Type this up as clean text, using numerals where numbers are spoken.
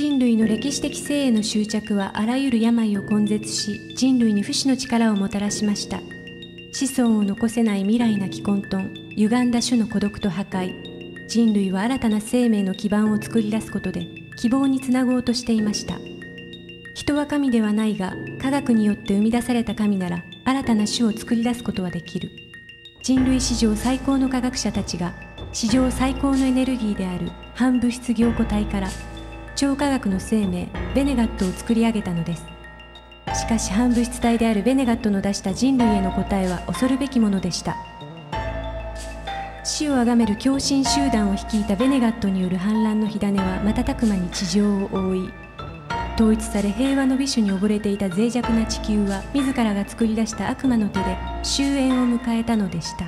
人類の歴史的生への執着はあらゆる病を根絶し、人類に不死の力をもたらしました。子孫を残せない未来なき混沌、歪んだ種の孤独と破壊、人類は新たな生命の基盤を作り出すことで希望につなごうとしていました。人は神ではないが、科学によって生み出された神なら新たな種を作り出すことはできる。人類史上最高の科学者たちが、史上最高のエネルギーである反物質凝固体から超科学の生命ベネガットを作り上げたのです。しかし反物質体であるベネガットの出した人類への答えは恐るべきものでした。死をあがめる狂信集団を率いたベネガットによる反乱の火種は瞬く間に地上を覆い、統一され平和の美酒に溺れていた脆弱な地球は自らが作り出した悪魔の手で終焉を迎えたのでした。